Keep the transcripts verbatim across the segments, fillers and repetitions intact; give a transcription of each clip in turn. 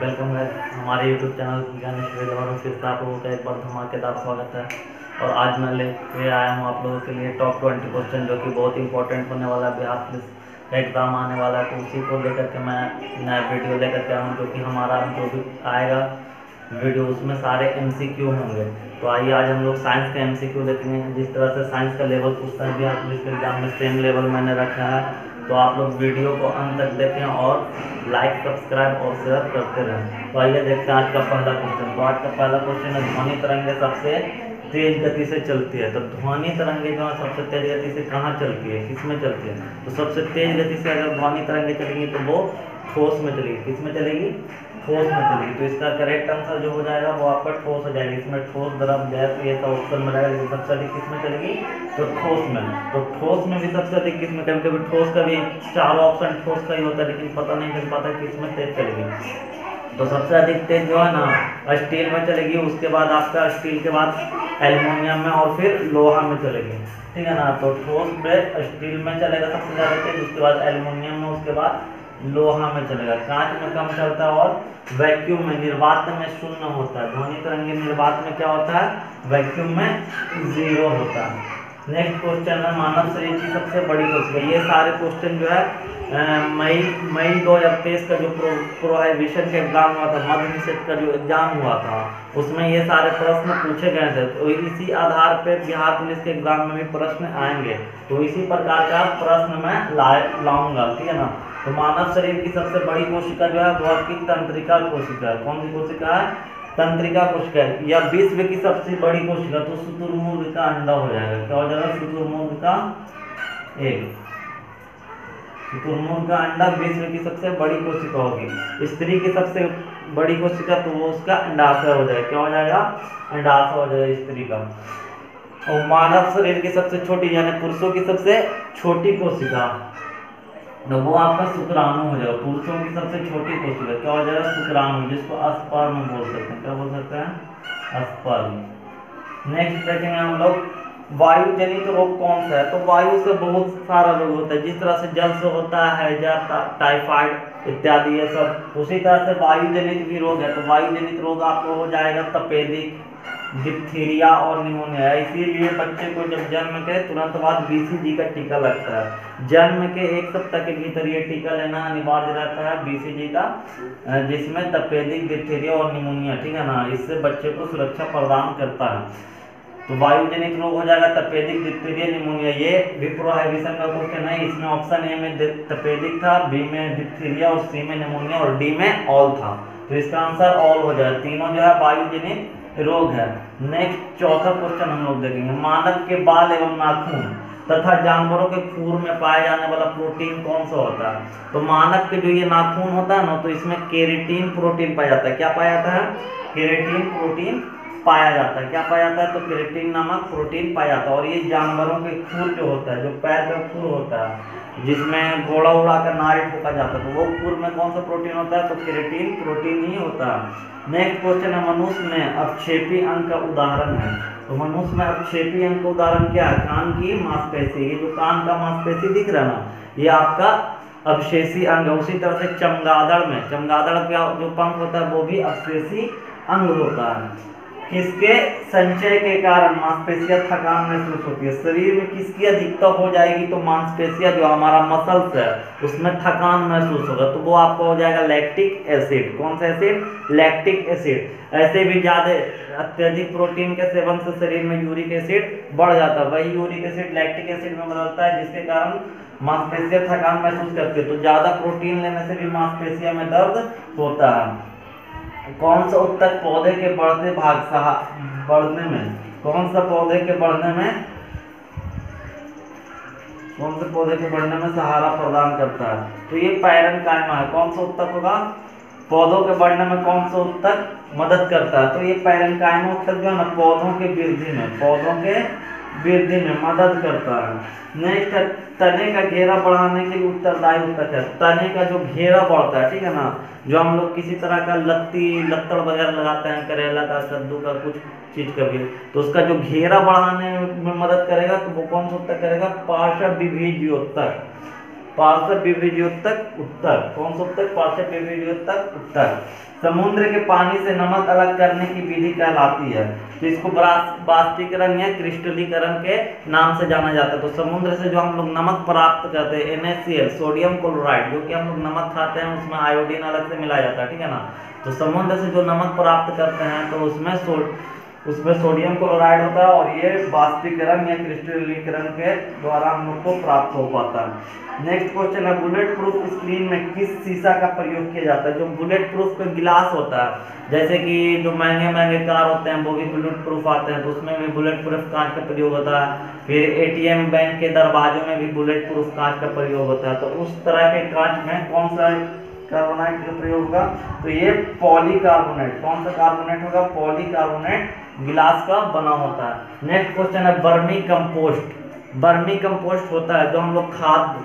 Welcome है हमारे YouTube channel ज्ञान और फिर से आप लोगों का एक बार धमाकेदार स्वागत है। और आज मैं लेके आया हूँ आप लोगों के लिए टॉप ट्वेंटी क्वेश्चन जो कि बहुत इंपॉर्टेंट होने वाला है। बिहार पुलिस का एग्ज़ाम आने वाला है तो उसी को लेकर के मैं नया वीडियो लेकर के आया हूँ, जो कि हमारा जो भी आएगा वीडियो उसमें सारे एम सी क्यू होंगे। तो आइए आज हम लोग साइंस का एम सी क्यू देखेंगे। जिस तरह से साइंस का लेवल पूछता है बिहार पुलिस के एग्ज़ाम में, सेम लेवल मैंने रखा है। तो आप लोग वीडियो को अंत तक देखें और लाइक सब्सक्राइब और शेयर करते रहें। तो आइए देखते हैं आज का पहला क्वेश्चन। तो आज का पहला क्वेश्चन है, ध्वनि तरंगे सबसे तेज गति से चलती है। तो ध्वनि तरंगे जो है सबसे तेज गति से कहाँ चलती है, किस में चलती है? तो सबसे तेज गति से अगर ध्वनि तरंगे चलेंगी तो वो ठोस में चलेगी। किस में चलेगी? ठोस में चलेगी। तो इसका करेक्ट आंसर जो हो जाएगा वो आपका ठोस हो जाएगा। इसमें ठोस द्रव गैस ये सब ऑप्शन में रहेगा। सबसे अधिक किस में चलेगी? तो ठोस में। तो ठोस में भी सबसे अधिक किस में? कभी कभी ठोस का भी चारों ऑप्शन ठोस का ही होता है, लेकिन पता नहीं चल पाता किस में तेज चलेगी। तो सबसे अधिक तेज जो है ना स्टील में चलेगी, उसके बाद आपका स्टील के बाद एल्यूमिनियम में और फिर लोहा में चलेगी, ठीक है ना। तो ठोस में स्टील में चलेगा सबसे ज़्यादा तेज, उसके बाद एल्यूमिनियम में, उसके बाद लोहा में चलेगा। कांच में कम चलता है और वैक्यूम में, निर्वात में शून्य होता है। ध्वनि तरंगे निर्वात में क्या होता है? वैक्यूम में जीरो होता है। नेक्स्ट क्वेश्चन है, मानव शरीर की सबसे बड़ी कोशिका। ये सारे क्वेश्चन जो है मई मई दो हज़ार तेईस का जो प्रो प्रोहिबिशन का एग्जाम हुआ था, मध्य निषेध का जो एग्जाम हुआ था, उसमें ये सारे प्रश्न पूछे गए थे। तो इसी आधार पर बिहार पुलिस के एग्जाम में भी प्रश्न आएंगे, तो इसी प्रकार का प्रश्न मैं लाऊंगा, ठीक है ना। तो मानव शरीर की सबसे बड़ी कोशिका जो है वो आपकी तंत्रिका कोशिका है। कौन सी कोशिका है? तंत्रिका कोशिका है। या विश्व की सबसे बड़ी कोशिका तो शुतुरमुर्ग का अंडा हो जाएगा। क्या हो जाएगा? शुतुरमुर्ग का एक, शुतुरमुर्ग का अंडा विश्व की सबसे बड़ी कोशिका होगी। स्त्री की सबसे बड़ी कोशिका तो वो उसका अंडाशय हो जाएगा। क्या हो जाएगा? अंडाशय हो जाएगा स्त्री का। और मानव शरीर की सबसे छोटी यानी पुरुषों की सबसे छोटी कोशिका तो वो आपका शुक्राणु हो जाएगा। पुरुषों की सबसे छोटी कोशिका क्या हो जाएगा? शुक्राणु, जिसको अस्पर्म बोल सकते हैं। क्या बोल सकते हैं? अस्पर्म। नेक्स्ट देखेंगे हम लोग वायुजनित रोग कौन सा है। तो वायु से बहुत सारा रोग होता है। जिस तरह से जल से होता है हैजा, टाइफाइड इत्यादि ये सब, उसी तरह से वायुजनित भी रोग है। तो वायुजनित रोग आपको हो जाएगा तपेदिक, डिप्थीरिया और निमोनिया। इसीलिए बच्चे को जब जन्म के तुरंत बाद बीसीजी का टीका लगता है। जन्म के एक सप्ताह के भीतर ये टीका लेना अनिवार्य रहता है बीसीजी का, जिसमें तपेदिक, डिप्थीरिया और निमोनिया, ठीक है ना, इससे बच्चे को सुरक्षा प्रदान करता है। तो वायुजनित रोग हो जाएगा तपेदिक, डिप्थीरिया, निमोनिया। ये भी प्रोहिबिशन का क्वेश्चन है। इसमें ऑप्शन ए में तपेदिक था, बी में डिप्थीरिया और सी में निमोनिया और डी में ऑल था। तो इसका आंसर ऑल हो जाएगा। तीनों जो है वायुजनित रोग है। नेक्स्ट चौथा क्वेश्चन हम लोग देखेंगे, मानव के बाल एवं नाखून तथा जानवरों के खून में पाया जाने वाला प्रोटीन कौन सा होता है। तो मानव के जो ये नाखून होता है ना, तो इसमें केरेटिन प्रोटीन पाया जाता है। क्या पाया जाता है? केरेटिन प्रोटीन पाया जाता है। क्या पाया जाता है? तो केरेटिन नामक प्रोटीन पाया जाता है। और ये जानवरों के खूर जो होता है, जो पैर का खूर होता है, जिसमें घोड़ा उड़ा कर नारी ठोका जाता है, तो वो खूर में कौन सा प्रोटीन होता है? तो केरेटिन प्रोटीन ही होता है। नेक्स्ट क्वेश्चन है, मनुष्य में अवक्षेपी अंग का उदाहरण है। तो मनुष्य में अवक्षेपी अंग का उदाहरण क्या है? कान की मांसपेशी। ये जो कान का मांसपेशी दिख रहा है ना, ये आपका अवशेषी अंग है। उसी तरह से चमगादड़ में, चमगादड़ का जो पंख होता है वो भी अवशेषी अंग होता है। किसके संचय के कारण मांसपेशियां थकान महसूस होती है? शरीर में किसकी अधिकता हो जाएगी तो मांसपेशियां जो हमारा मसल्स है उसमें थकान महसूस होगा। तो वो आपका हो जाएगा लैक्टिक एसिड। कौन सा एसिड? Lactic acid. ऐसे भी ज़्यादा अत्यधिक प्रोटीन के सेवन से शरीर में यूरिक एसिड बढ़ जाता है। वही यूरिक एसिड लैक्टिक एसिड में बदलता है, जिसके कारण मांसपेशियां थकान महसूस करती है। तो ज़्यादा प्रोटीन लेने से भी मांसपेशियों में दर्द होता है। कौन सा उत्तक पौधे के बढ़ते भाग सहा बढ़ने में कौन सा पौधे के बढ़ने में कौन से पौधे के बढ़ने में सहारा प्रदान करता है? तो ये पैरनकाइमा है। कौन सा उत्तक होगा? पौधों के बढ़ने में कौन सा उत्तक मदद करता है? तो ये पैरनकाइमा उत्तक जो है ना, पौधों के वृद्धि में पौधों के वृद्धि में मदद करता है। नेक्स्ट है, तने का घेरा बढ़ाने के लिए उत्तरदायी उत्तक है। तने का जो घेरा बढ़ता है, ठीक है ना, जो हम लोग किसी तरह का लत्ती लत्तड़ वगैरह लगाते हैं, करेला का, कद्दू का, कुछ चीज़ का भी, तो उसका जो घेरा बढ़ाने में मदद करेगा तो वो कौन सा उत्तक करेगा? पार्श्व विभेदी उत्तक। पार्श्व विभेदियों तक उत्तर, कौन सा उत्तर? पार्श्व विभेदियों तक उत्तर। समुद्र के पानी से नमक अलग करने की विधि कहलाती है, तो इसको बाष्पीकरण या क्रिस्टलीकरण के नाम से जाना जाता है। तो समुद्र से जो हम लोग नमक प्राप्त करते हैं N A C L sodium chloride, जो कि हम लोग नमक खाते हैं उसमें आयोडीन अलग से मिलाया जाता है, ठीक है ना। तो समुद्र से जो नमक प्राप्त करते हैं तो उसमें सो उसमें सोडियम क्लोराइड होता है और ये बाष्पीकरण या क्रिस्टलीकरण के द्वारा हम लोग को प्राप्त हो पाता है। नेक्स्ट क्वेश्चन है, बुलेट प्रूफ स्क्रीन में किस शीशा का प्रयोग किया जाता है? जो बुलेट प्रूफ का गिलास होता है, जैसे कि जो महंगे महंगे कार होते हैं वो भी बुलेट प्रूफ आते हैं, तो उसमें भी बुलेट प्रूफ कांच का प्रयोग होता है। फिर ए टी एम बैंक के दरवाजों में भी बुलेट प्रूफ कांच का प्रयोग होता है। तो उस तरह के कांच में कौन सा कार्बोनेट का प्रयोग होगा? तो ये पॉलीकार्बोनेट, कौन सा कार्बोनेट होगा? पॉलीकार्बोनेट गिलास का बना होता है। नेक्स्ट क्वेश्चन है, बर्मी कंपोस्ट, बर्मी कंपोस्ट होता है जो हम लोग खाद,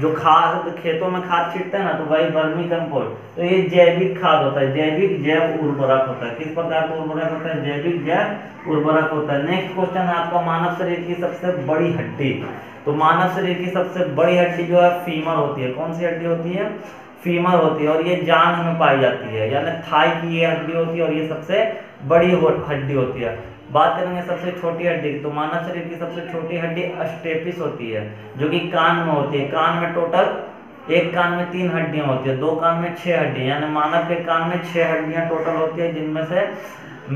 जो खाद खेतों में खाद छीटते हैं ना, तो वही बर्मी कंपोस्ट। तो ये जैविक खाद होता है, जैविक जैव उर्वरक होता है। किस प्रकार का उर्वरक होता है? जैविक जैव उर्वरक होता है। नेक्स्ट क्वेश्चन है आपका, मानव शरीर की सबसे बड़ी हड्डी, तो मानव शरीर की सबसे बड़ी हड्डी जो है फीमर होती है। कौन सी हड्डी होती है? फीमर होती है, और ये जांघ में पाई जाती है, यानी थाई की ये हड्डी होती है और ये सबसे बड़ी हड्डी होती है। बात करेंगे सबसे छोटी हड्डी, तो मानव शरीर की सबसे छोटी हड्डी स्टेपिस होती है, जो कि कान में होती है। कान में टोटल एक कान में तीन हड्डियां होती है, दो कान में छह हड्डियां, यानी मानव के कान में छह हड्डियां टोटल होती है, जिनमें से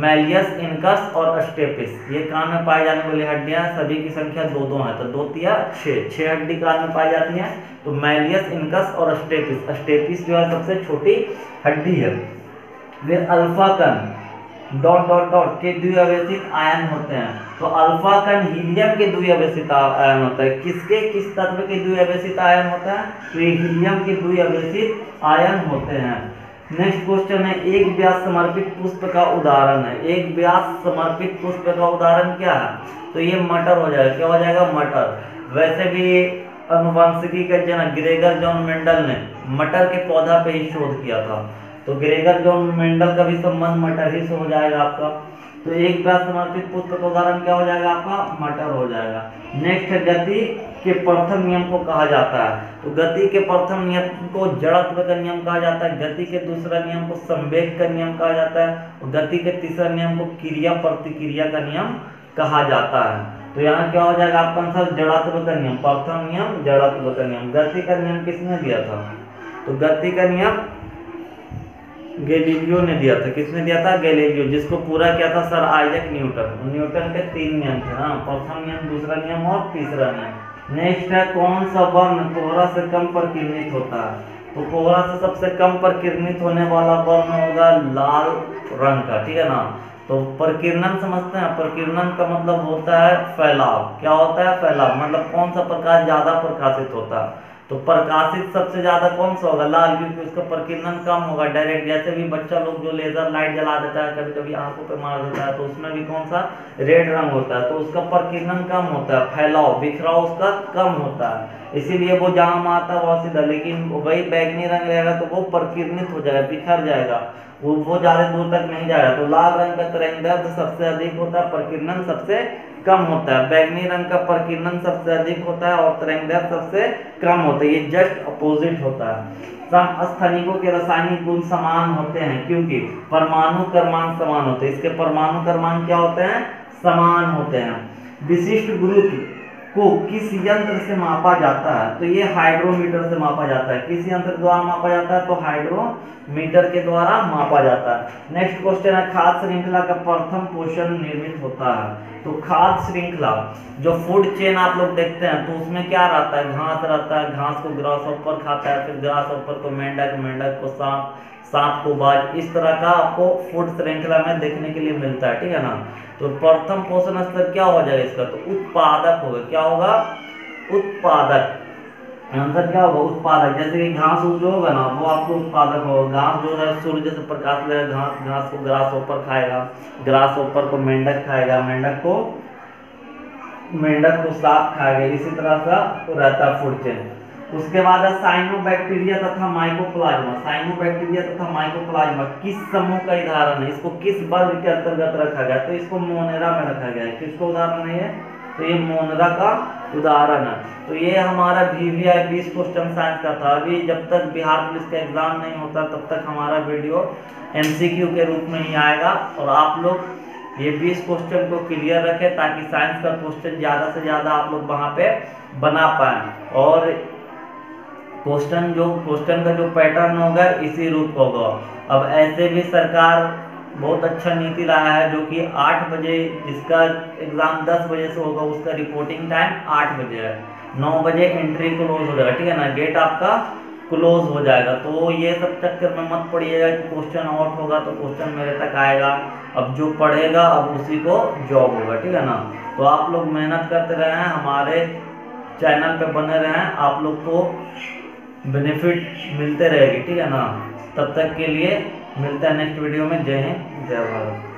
मैलियस, इनकस और स्टेपिस ये कान में पाई जाने वाली हड्डियां, सभी की संख्या दो दो है, तो दो तिया छः, छः हड्डी कान में पाई जाती हैं। तो मैलियस, इनकस और स्टेपिस, स्टेपिस जो है सबसे छोटी हड्डी है। वे अल्फा कण डॉट डॉट डॉट के द्विअवशेषित आयन होते हैं, तो अल्फा कण हीलियम के द्विअवशेषित आयन होता है। किसके, किस तत्व के द्विअवशेषित आयन होता है? तो ये हीलियम के द्विअवशेषित आयन होते हैं। नेक्स्ट क्वेश्चन है, एक व्यास समर्पित पुष्प का उदाहरण है। एक व्यास समर्पित पुष्प का उदाहरण क्या है? तो ये मटर हो जाएगा। क्या हो जाएगा? मटर। वैसे भी अनुवांशिकी का जनक ग्रेगर जॉन मेंडल ने मटर के पौधा पे ही शोध किया था, तो ग्रेगर जॉन मेंडल का भी संबंध मटर ही से हो जाएगा आपका। तो एक व्यास समर्पित पुष्प का उदाहरण क्या हो जाएगा आपका? मटर हो जाएगा। नेक्स्ट है, गति के प्रथम नियम को कहा जाता है, तो गति के प्रथम नियम को जड़त्व का नियम कहा जाता है, गति के दूसरा नियम को संवेग का नियम कहा जाता है, और गति के तीसरा नियम को क्रिया प्रतिक्रिया का नियम कहा जाता है। तो यहाँ क्या हो जाएगा आपका आंसर? जड़त्व का नियम, प्रथम नियम जड़त्व का नियम। गति का नियम किसने दिया था? तो गति का नियम गैलीलियो ने दिया था। किसने दिया था? गैलीलियो, जिसको पूरा किया था सर आइजक न्यूटन। न्यूटन के तीन नियम थे ना, प्रथम नियम, दूसरा नियम और तीसरा नियम। नेक्स्ट है, कौन सा वर्ण कोहरा से कम पर किरणित होता है? तो कोहरा से सबसे कम पर किरणित होने वाला वर्ण होगा लाल रंग का, ठीक है ना। तो प्रकीर्णन समझते हैं, प्रकीर्णन का मतलब होता है फैलाव। क्या होता है? फैलाव, मतलब कौन सा प्रकाश ज़्यादा प्रकाशित होता है। तो प्रकाशित सबसे ज़्यादा कौन सा होगा? लाल, क्योंकि उसका प्रकीर्णन कम होगा डायरेक्ट। जैसे भी बच्चा लोग जो लेज़र लाइट जला देता है, कभी कभी आंखों पे मार देता है, तो उसमें भी कौन सा रेड रंग होता है, तो उसका प्रकीर्णन कम होता है, फैलाव बिखराव उसका कम होता है, इसीलिए वो जहाँ मारता है वहाँ सीधा। लेकिन वही बैगनी रंग रहेगा तो वो प्रकीर्णित हो जाएगा, बिखर जाएगा, वो वो ज़्यादा दूर तक नहीं जाएगा। तो लाल रंग का तरंगदैर्ध्य सबसे अधिक होता है, प्रकीर्णन सबसे कम होता है, बैंगनी रंग का प्रकीर्णन सबसे अधिक होता है और तरंगदैर्ध्य सबसे कम होता है, ये जस्ट अपोजिट होता है। समस्थानिकों के रासायनिक गुण समान होते हैं क्योंकि परमाणु क्रमांक समान होते हैं, इसके परमाणु क्रमांक क्या होते हैं? समान होते हैं। विशिष्ट गुरुत्व को किस यंत्र से मापा जाता है? तो ये हाइड्रोमीटर से मापा जाता है। किस यंत्र द्वारा मापा जाता है? तो हाइड्रोमीटर के द्वारा मापा जाता है। नेक्स्ट क्वेश्चन है, खाद्य श्रृंखला का प्रथम पोषण निर्मित होता है। तो खाद्य श्रृंखला जो फूड चेन आप लोग देखते हैं, तो उसमें क्या रहता है? घास रहता है, घास को ग्रास हॉपर खाता है, फिर ग्रास हॉपर को मेंढक, मेंढक को सांप, सांप को बाज, इस तरह का आपको फूड श्रृंखला में देखने के लिए मिलता है, ठीक है ना। तो प्रथम पोषण स्तर क्या हो जाएगा इसका? तो उत्पादक होगा। क्या होगा? उत्पादक। आंसर क्या होगा? उत्पादक। जैसे कि घास जो होगा ना वो आपको उत्पादक होगा। घास जो है सूर्य से प्रकाश लेगा, घास घास को ग्रास ऊपर खाएगा, ग्रास ऊपर को मेंढक खाएगा, मेंढक को मेंढक को सांप खाएगा, इसी तरह का रहता फूड चेन। उसके बाद है साइनोबैक्टीरिया तथा माइकोप्लाज्मा। साइनोबैक्टीरिया तथा माइकोप्लाज्मा किस समूह का उदाहरण है? इसको किस वर्ग के अंतर्गत रखा गया? तो इसको मोनेरा में रखा गया है। किसको उदाहरण है? तो ये मोनरा का उदाहरण है। तो ये हमारा V V I P question science का था। अभी जब तक बिहार पुलिस का एग्ज़ाम नहीं होता तब तक हमारा वीडियो एम सी क्यू के रूप में ही आएगा, और आप लोग ये बीस क्वेश्चन को क्लियर रखें ताकि साइंस का क्वेश्चन ज़्यादा से ज़्यादा आप लोग वहाँ पे बना पाएँ। और क्वेश्चन जो क्वेश्चन का जो पैटर्न होगा इसी रूप होगा। अब ऐसे भी सरकार बहुत अच्छा नीति लाया है जो कि आठ बजे, जिसका एग्ज़ाम दस बजे से होगा उसका रिपोर्टिंग टाइम आठ बजे है, नौ बजे एंट्री क्लोज हो जाएगा, ठीक है ना, गेट आपका क्लोज हो जाएगा। तो ये सब चक्कर में मत पड़िएगा कि क्वेश्चन आउट होगा तो क्वेश्चन मेरे तक आएगा। अब जो पढ़ेगा अब उसी को जॉब होगा, ठीक है ना। तो आप लोग मेहनत करते रहें, हमारे चैनल पर बने रहें, आप लोग को बेनिफिट मिलते रहेगी, ठीक है ना। तब तक के लिए मिलता है नेक्स्ट वीडियो में। जय हिंद, जय भारत।